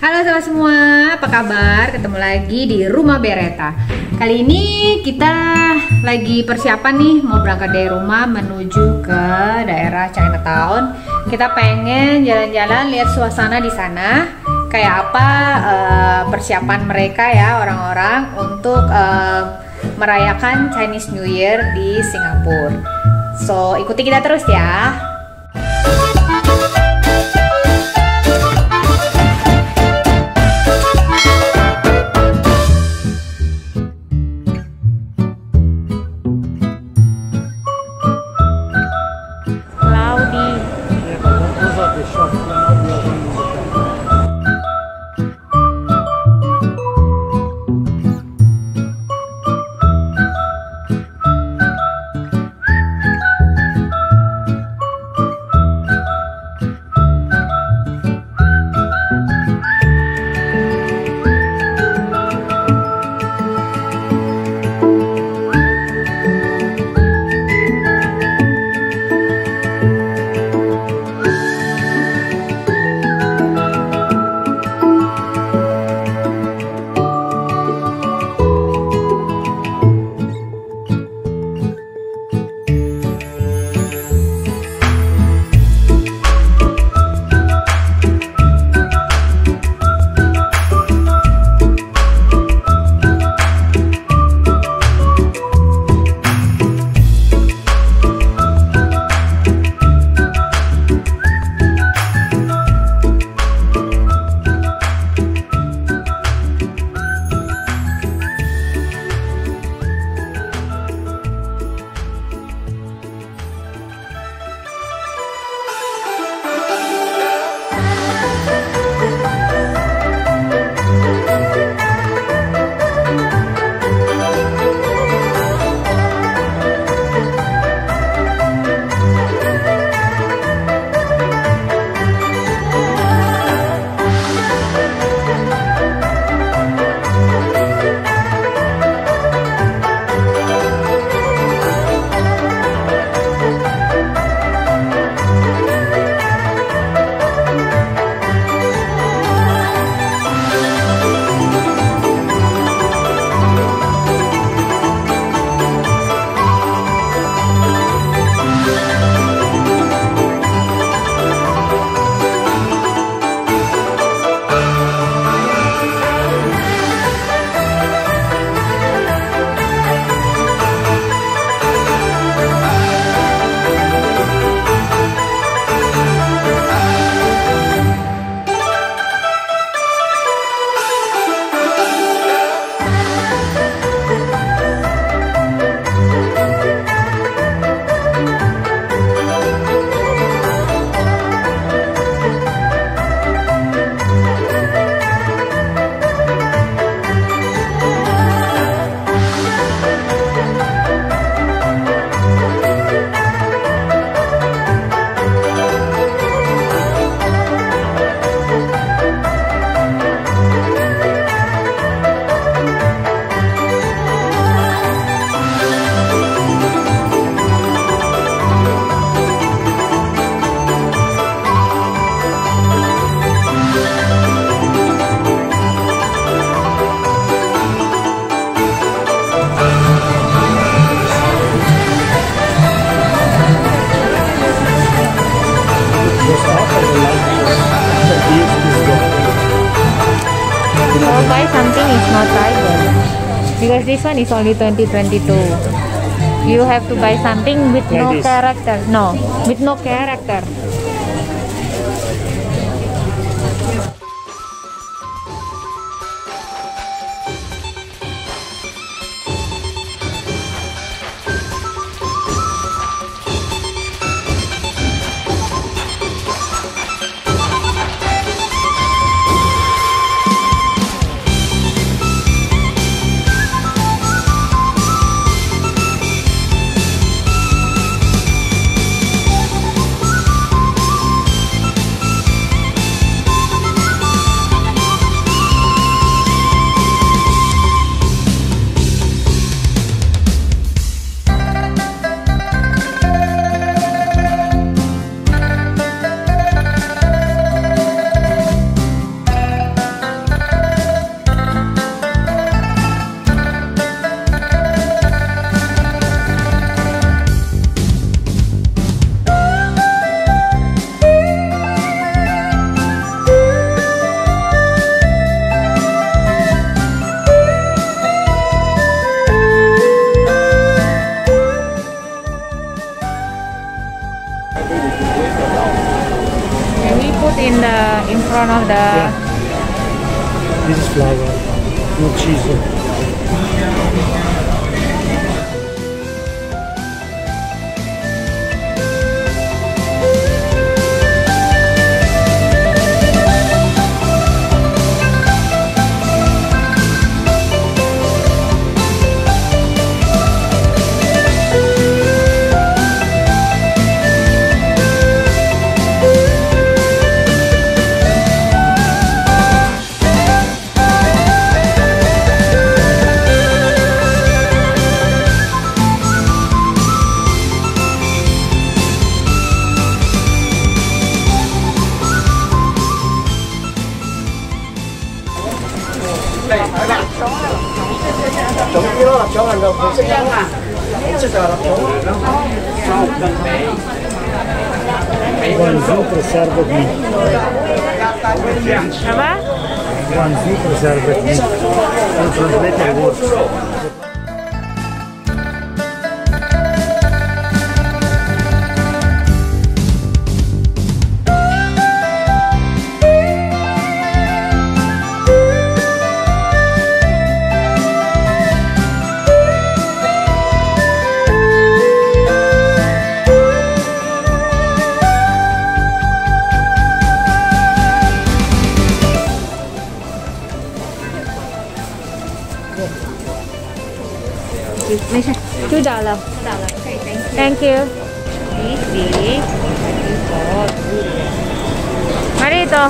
Halo semua, apa kabar? Ketemu lagi di Rumah Beretta. Kali ini kita lagi persiapan nih mau berangkat dari rumah menuju ke daerah Chinatown. Kita pengen jalan-jalan lihat suasana di sana. Kayak apa persiapan mereka ya orang-orang untuk merayakan Chinese New Year di Singapura. So, ikuti kita terus ya. Because this one is only 2022. You have to buy something with no character. No, with no character. in front of the. Yeah. This is flour, no cheese. One $2. Okay, thank you. Marito.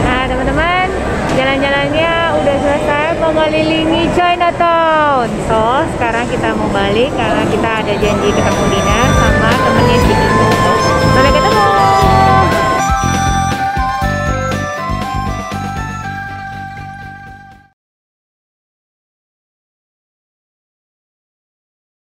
Nah, teman-teman, jalan-jalannya udah selesai, mengelilingi Chinatown. So, sekarang kita mau balik karena kita ada janji ketemu Dina sama temennya di Singapura.